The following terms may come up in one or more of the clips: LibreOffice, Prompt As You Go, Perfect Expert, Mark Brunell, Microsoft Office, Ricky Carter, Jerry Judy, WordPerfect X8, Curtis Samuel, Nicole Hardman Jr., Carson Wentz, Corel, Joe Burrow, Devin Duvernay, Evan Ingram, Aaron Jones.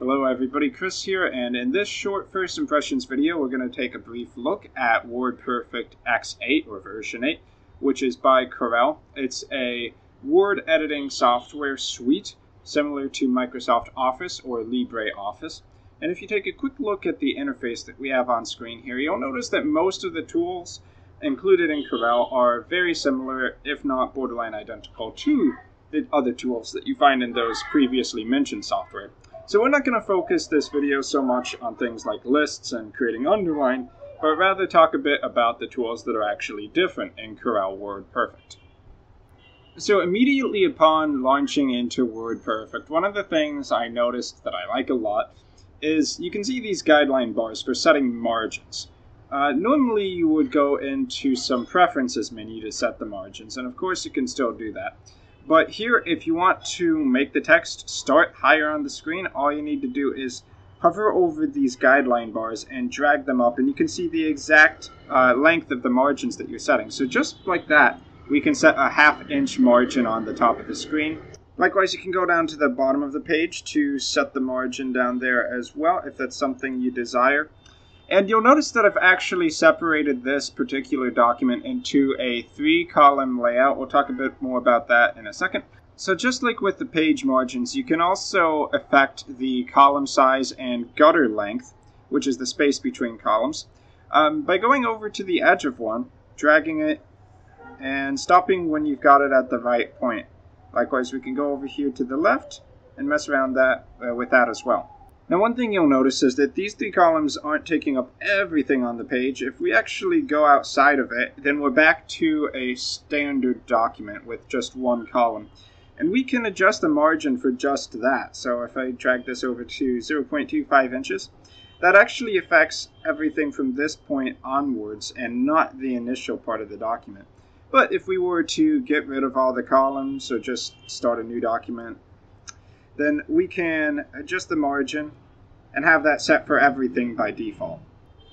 Hello everybody, Chris here, and in this short first impressions video we're going to take a brief look at WordPerfect X8 or version 8, which is by Corel. It's a word editing software suite similar to Microsoft Office or LibreOffice. And if you take a quick look at the interface that we have on screen here, you'll notice that most of the tools included in Corel are very similar, if not borderline identical, to the other tools that you find in those previously mentioned software. So we're not going to focus this video so much on things like lists and creating underline, but rather talk a bit about the tools that are actually different in Corel WordPerfect. So immediately upon launching into WordPerfect, one of the things I noticed that I like a lot is you can see these guideline bars for setting margins. Normally you would go into some preferences menu to set the margins, and of course you can still do that. But here, if you want to make the text start higher on the screen, all you need to do is hover over these guideline bars and drag them up, and you can see the exact length of the margins that you're setting. So just like that, we can set a half-inch margin on the top of the screen. Likewise, you can go down to the bottom of the page to set the margin down there as well, if that's something you desire. And you'll notice that I've actually separated this particular document into a three-column layout. We'll talk a bit more about that in a second. So just like with the page margins, you can also affect the column size and gutter length, which is the space between columns, by going over to the edge of one, dragging it, and stopping when you've got it at the right point. Likewise, we can go over here to the left and mess around that with that as well. Now, one thing you'll notice is that these three columns aren't taking up everything on the page. If we actually go outside of it, then we're back to a standard document with just one column. And we can adjust the margin for just that. So if I drag this over to 0.25 inches, that actually affects everything from this point onwards and not the initial part of the document. But if we were to get rid of all the columns or just start a new document, then we can adjust the margin and have that set for everything by default.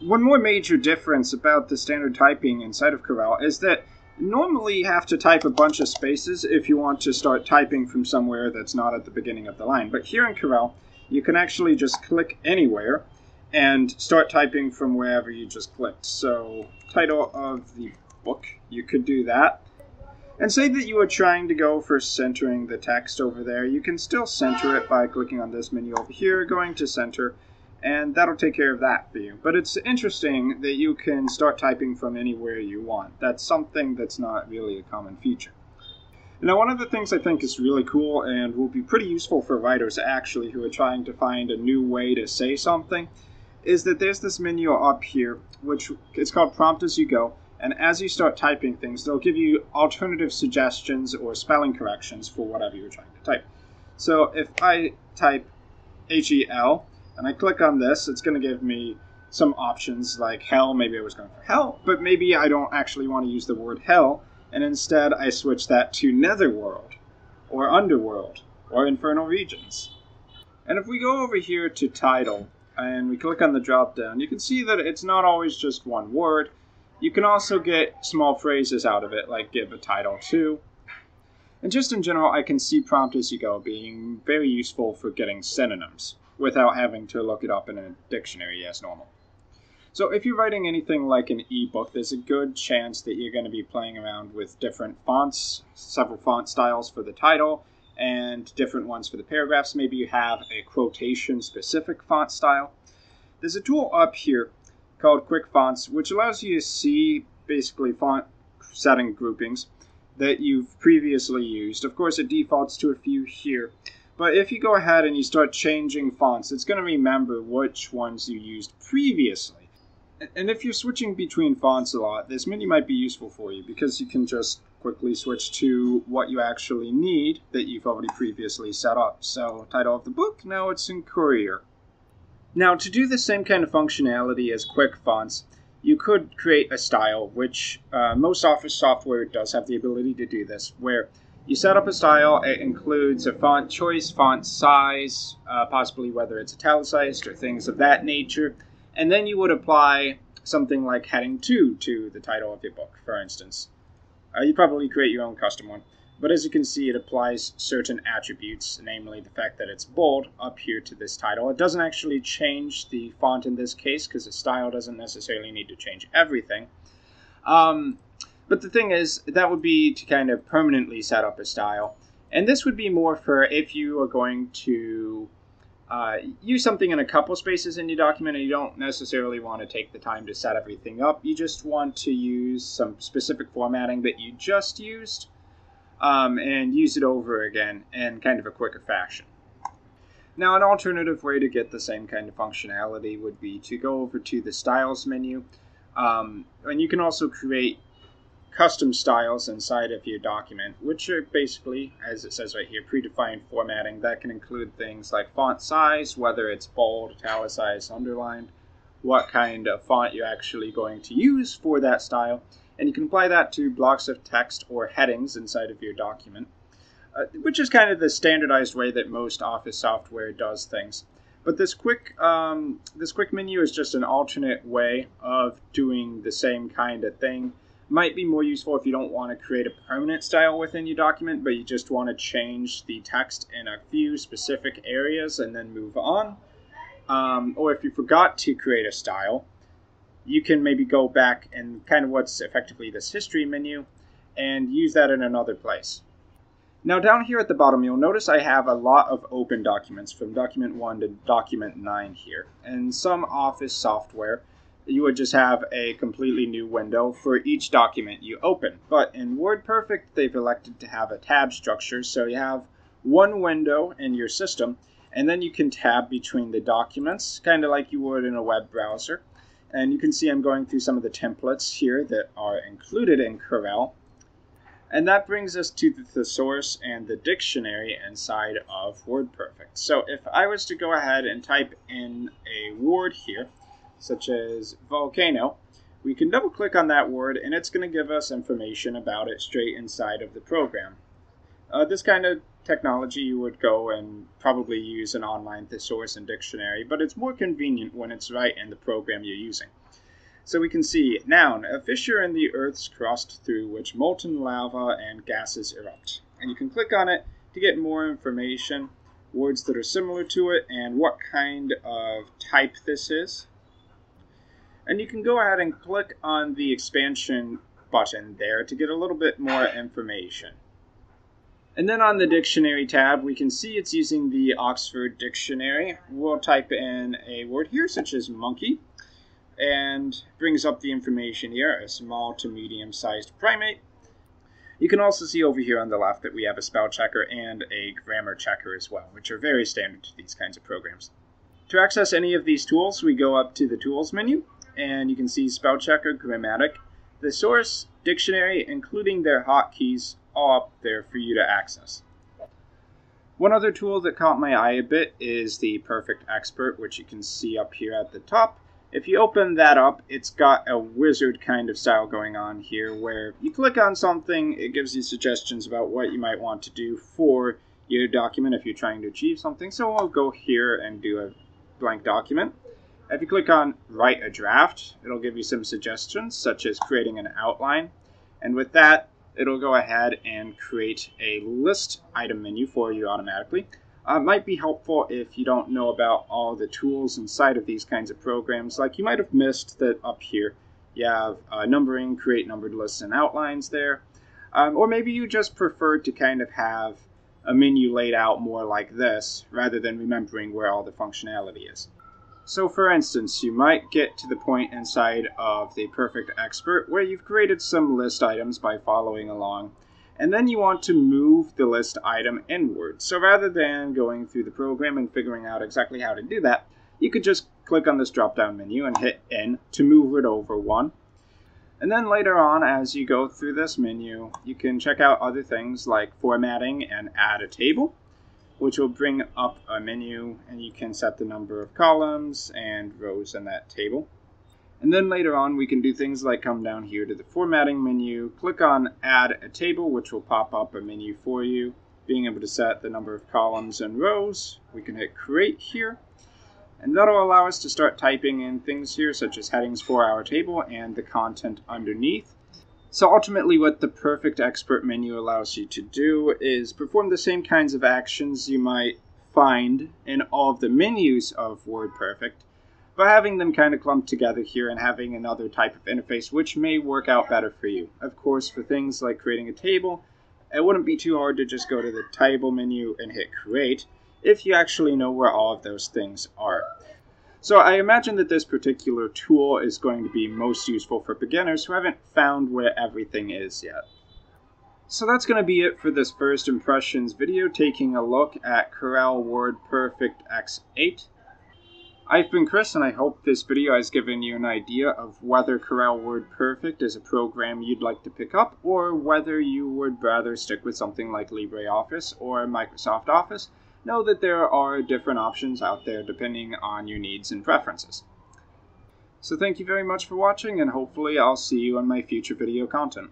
One more major difference about the standard typing inside of Corel is that normally you have to type a bunch of spaces if you want to start typing from somewhere that's not at the beginning of the line. But here in Corel, you can actually just click anywhere and start typing from wherever you just clicked. So, title of the book, you could do that. And say that you are trying to go for centering the text over there, you can still center it by clicking on this menu over here, going to center, and that'll take care of that for you. But it's interesting that you can start typing from anywhere you want. That's something that's not really a common feature. Now, one of the things I think is really cool and will be pretty useful for writers actually who are trying to find a new way to say something is that there's this menu up here, which is called Prompt As You Go. And as you start typing things, they'll give you alternative suggestions or spelling corrections for whatever you're trying to type. So if I type H-E-L and I click on this, it's going to give me some options like hell. Maybe I was going for hell, but maybe I don't actually want to use the word hell. And instead, I switch that to netherworld or underworld or infernal regions. And if we go over here to title and we click on the drop down, you can see that it's not always just one word. You can also get small phrases out of it, like give a title to. And just in general, I can see Prompt As You Go being very useful for getting synonyms without having to look it up in a dictionary as normal. So if you're writing anything like an ebook, there's a good chance that you're going to be playing around with different fonts, several font styles for the title, and different ones for the paragraphs. Maybe you have a quotation-specific font style. There's a tool up here called Quick Fonts, which allows you to see basically font setting groupings that you've previously used. Of course, it defaults to a few here, but if you go ahead and you start changing fonts, it's going to remember which ones you used previously. And if you're switching between fonts a lot, this menu might be useful for you because you can just quickly switch to what you actually need that you've already previously set up. So, title of the book, now it's in Courier. Now, to do the same kind of functionality as Quick Fonts, you could create a style, which most Office software does have the ability to do this, where you set up a style. It includes a font choice, font size, possibly whether it's italicized or things of that nature, and then you would apply something like heading 2 to the title of your book, for instance. You probably create your own custom one. But as you can see, it applies certain attributes, namely the fact that it's bold up here to this title. It doesn't actually change the font in this case because the style doesn't necessarily need to change everything. But the thing is, that would be to kind of permanently set up a style. And this would be more for if you are going to use something in a couple spaces in your document and you don't necessarily want to take the time to set everything up. You just want to use some specific formatting that you just used. And use it over again in kind of a quicker fashion. Now, an alternative way to get the same kind of functionality would be to go over to the Styles menu. And you can also create custom styles inside of your document, which are basically, as it says right here, predefined formatting. That can include things like font size, whether it's bold, italicized, underlined, what kind of font you're actually going to use for that style. And you can apply that to blocks of text or headings inside of your document, which is kind of the standardized way that most Office software does things. But this quick menu is just an alternate way of doing the same kind of thing. Might be more useful if you don't want to create a permanent style within your document, but you just want to change the text in a few specific areas and then move on. Or if you forgot to create a style, you can maybe go back and kind of what's effectively this history menu and use that in another place. Now down here at the bottom, you'll notice I have a lot of open documents from document 1 to document 9 here. And some Office software, you would just have a completely new window for each document you open. But in WordPerfect, they've elected to have a tab structure. So you have one window in your system, and then you can tab between the documents, kind of like you would in a web browser. And you can see I'm going through some of the templates here that are included in Corel. And that brings us to the thesaurus and the dictionary inside of WordPerfect. So if I was to go ahead and type in a word here, such as volcano, we can double click on that word and it's going to give us information about it straight inside of the program. This kind of technology you would go and probably use an online thesaurus and dictionary, but it's more convenient when it's right in the program you're using. So we can see, noun, a fissure in the earth's crust through which molten lava and gases erupt. And you can click on it to get more information, words that are similar to it, and what kind of type this is. And you can go ahead and click on the expansion button there to get a little bit more information. And then on the dictionary tab, we can see it's using the Oxford Dictionary. We'll type in a word here, such as monkey, and brings up the information here, a small to medium-sized primate. You can also see over here on the left that we have a spell checker and a grammar checker as well, which are very standard to these kinds of programs. To access any of these tools, we go up to the Tools menu, and you can see spell checker, grammatic, the source, dictionary, including their hotkeys, all up there for you to access. One other tool that caught my eye a bit is the Perfect Expert, which you can see up here at the top. If you open that up, it's got a wizard kind of style going on here where you click on something, it gives you suggestions about what you might want to do for your document if you're trying to achieve something. So I'll go here and do a blank document. If you click on Write a Draft, it'll give you some suggestions such as creating an outline. And with that, it'll go ahead and create a list item menu for you automatically. Might be helpful if you don't know about all the tools inside of these kinds of programs. Like you might have missed that up here you have numbering, create numbered lists and outlines there. Or maybe you just prefer to kind of have a menu laid out more like this rather than remembering where all the functionality is. So for instance, you might get to the point inside of the Perfect Expert where you've created some list items by following along, and then you want to move the list item inward. So rather than going through the program and figuring out exactly how to do that, you could just click on this drop-down menu and hit N to move it over one. And then later on, as you go through this menu, you can check out other things like formatting and add a table, which will bring up a menu, and you can set the number of columns and rows in that table. And then later on, we can do things like come down here to the formatting menu, click on Add a Table, which will pop up a menu for you, being able to set the number of columns and rows. We can hit Create here, and that'll allow us to start typing in things here, such as headings for our table and the content underneath. So ultimately what the Perfect Expert menu allows you to do is perform the same kinds of actions you might find in all of the menus of WordPerfect, but having them kind of clumped together here and having another type of interface which may work out better for you. Of course, for things like creating a table, it wouldn't be too hard to just go to the table menu and hit create if you actually know where all of those things are. So I imagine that this particular tool is going to be most useful for beginners who haven't found where everything is yet. So that's going to be it for this first impressions video taking a look at Corel WordPerfect X8. I've been Chris, and I hope this video has given you an idea of whether Corel WordPerfect is a program you'd like to pick up, or whether you would rather stick with something like LibreOffice or Microsoft Office. Know that there are different options out there depending on your needs and preferences. So thank you very much for watching, and hopefully I'll see you on my future video content.